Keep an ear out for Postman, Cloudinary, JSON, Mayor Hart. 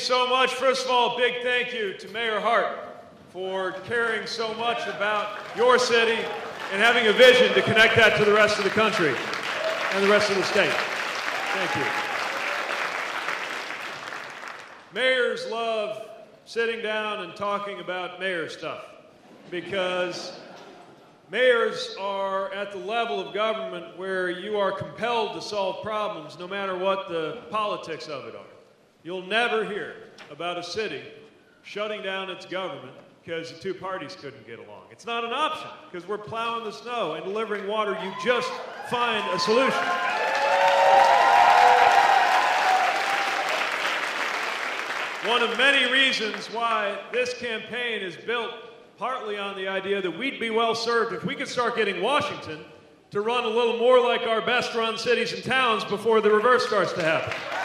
so much. First of all, big thank you to Mayor Hart for caring so much about your city and having a vision to connect that to the rest of the country and the rest of the state. Thank you. Mayors love sitting down and talking about mayor stuff because mayors are at the level of government where you are compelled to solve problems no matter what the politics of it are. You'll never hear about a city shutting down its government because the two parties couldn't get along. It's not an option because we're plowing the snow and delivering water. You just find a solution. One of many reasons why this campaign is built partly on the idea that we'd be well served if we could start getting Washington to run a little more like our best-run cities and towns before the reverse starts to happen.